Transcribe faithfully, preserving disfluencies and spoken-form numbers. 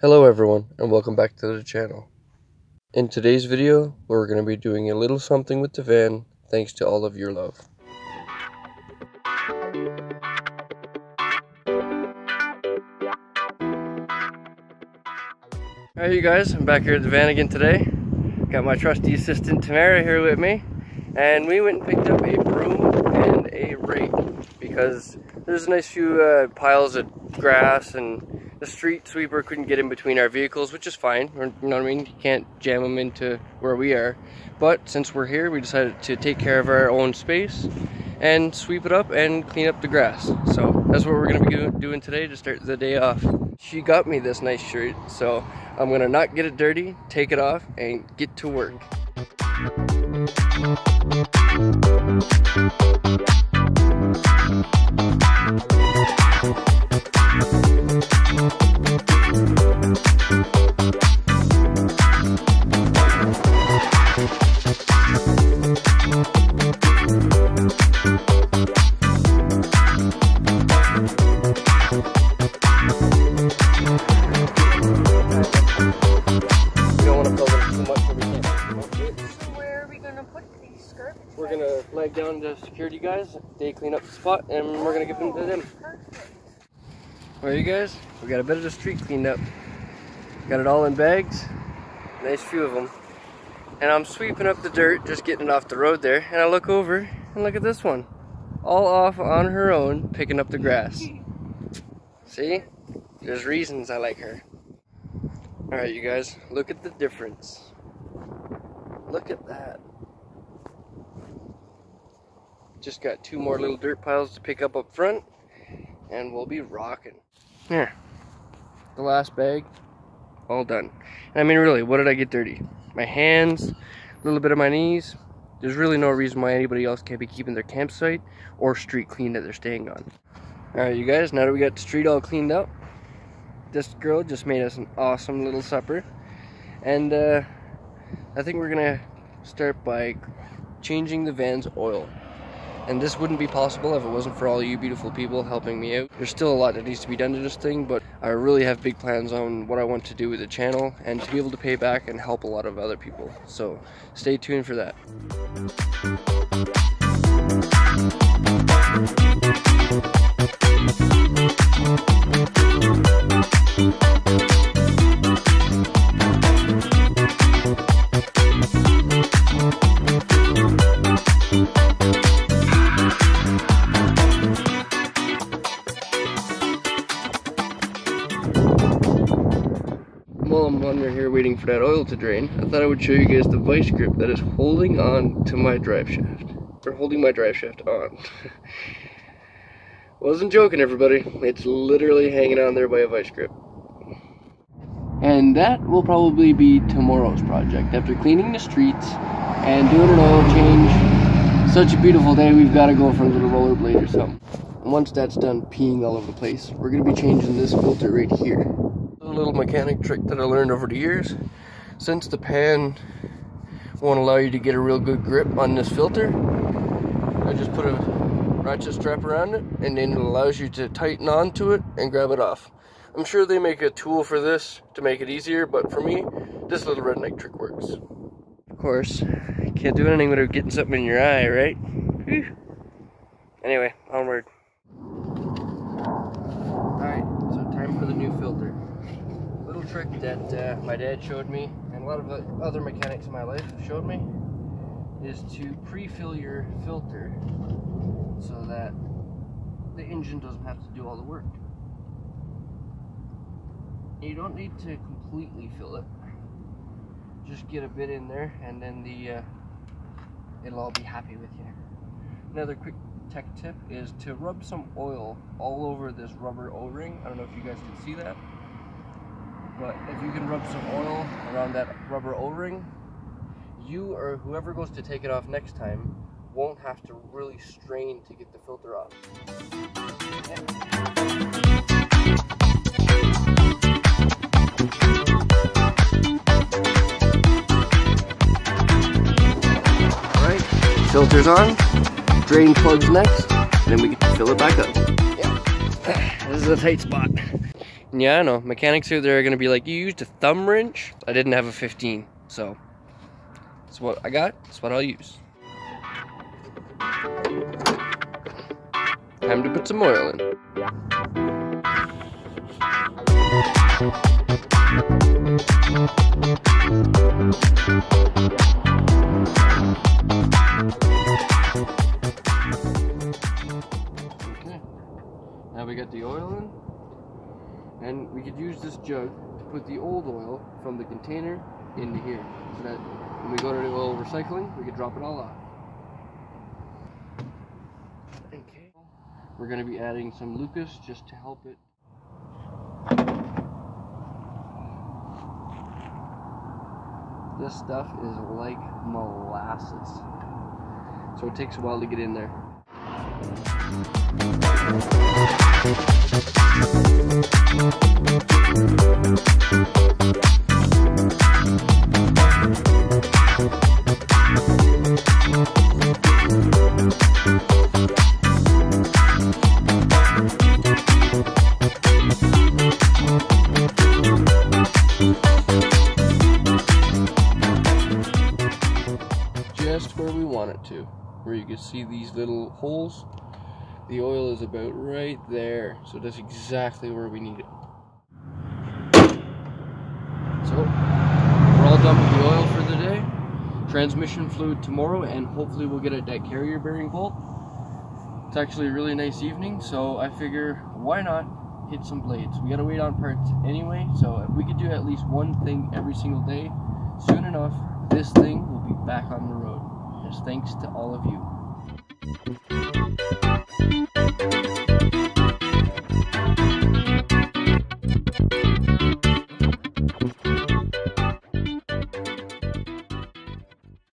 Hello everyone, and welcome back to the channel. In today's video, we're going to be doing a little something with the van, thanks to all of your love. Alright you guys, I'm back here at the van again today. Got my trusty assistant Tamara here with me, and we went and picked up a broom and a rake, because there's a nice few uh, piles of grass and the street sweeper couldn't get in between our vehicles, which is fine, you know what I mean, you can't jam them into where we are. But since we're here, we decided to take care of our own space and sweep it up and clean up the grass. So that's what we're going to be doing today to start the day off. She got me this nice shirt, so I'm going to not get it dirty, take it off, and get to work. We're going to leg down to security guys, they clean up the spot, and we're going to give them to them. Alright you guys, we got a bit of the street cleaned up. Got it all in bags, nice few of them. And I'm sweeping up the dirt, just getting it off the road there, and I look over, and look at this one. All off on her own, picking up the grass. See? There's reasons I like her. Alright you guys, look at the difference. Look at that. Just got two more little dirt piles to pick up up front, and we'll be rocking. There, the last bag, all done. And I mean, really, what did I get dirty? My hands, a little bit of my knees. There's really no reason why anybody else can't be keeping their campsite or street clean that they're staying on. All right, you guys, now that we got the street all cleaned up, this girl just made us an awesome little supper. And uh, I think we're gonna start by changing the van's oil. And this wouldn't be possible if it wasn't for all you beautiful people helping me out. There's still a lot that needs to be done to this thing, but I really have big plans on what I want to do with the channel and to be able to pay back and help a lot of other people. So stay tuned for that. While I'm wandering here waiting for that oil to drain, I thought I would show you guys the vice grip that is holding on to my drive shaft. Or holding my drive shaft on. Wasn't joking everybody, it's literally hanging on there by a vice grip. And that will probably be tomorrow's project. After cleaning the streets and doing an oil change, such a beautiful day, we've got to go for a little rollerblade or something. And once that's done peeing all over the place, we're going to be changing this filter right here. Little mechanic trick that I learned over the years. Since the pan won't allow you to get a real good grip on this filter, I just put a ratchet strap around it, and then it allows you to tighten onto it and grab it off. I'm sure they make a tool for this to make it easier, but for me, this little redneck trick works. Of course, you can't do anything without getting something in your eye, right? Whew. Anyway, onward. Alright, so time for the new filter. Trick that uh, my dad showed me, and a lot of other mechanics in my life have showed me, is to pre-fill your filter so that the engine doesn't have to do all the work. You don't need to completely fill it, just get a bit in there, and then the uh, it'll all be happy with you. Another quick tech tip is to rub some oil all over this rubber O-ring. I don't know if you guys can see that, but if you can rub some oil around that rubber O-ring, you or whoever goes to take it off next time won't have to really strain to get the filter off. All right, filter's on, drain plug's next, and then we can fill it back up. Yeah, this is a tight spot. yeah, I know, mechanics here, they're gonna be like, you used a thumb wrench? I didn't have a fifteen, so that's what I got, that's what I'll use. Time to put some oil in. Okay, now we got the oil in. And we could use this jug to put the old oil from the container into here, so that when we go to the oil recycling, we could drop it all off. Okay. We're going to be adding some Lucas just to help it. This stuff is like molasses, so it takes a while to get in there. Just where we want it to, where you can see these little holes. The oil is about right there, so that's exactly where we need it. So, we're all done with the oil for the day. Transmission fluid tomorrow, and hopefully we'll get it that carrier bearing bolt. It's actually a really nice evening, so I figure, why not hit some blades? We gotta wait on parts anyway, so if we could do at least one thing every single day, soon enough, this thing will be back on the road. Just thanks to all of you.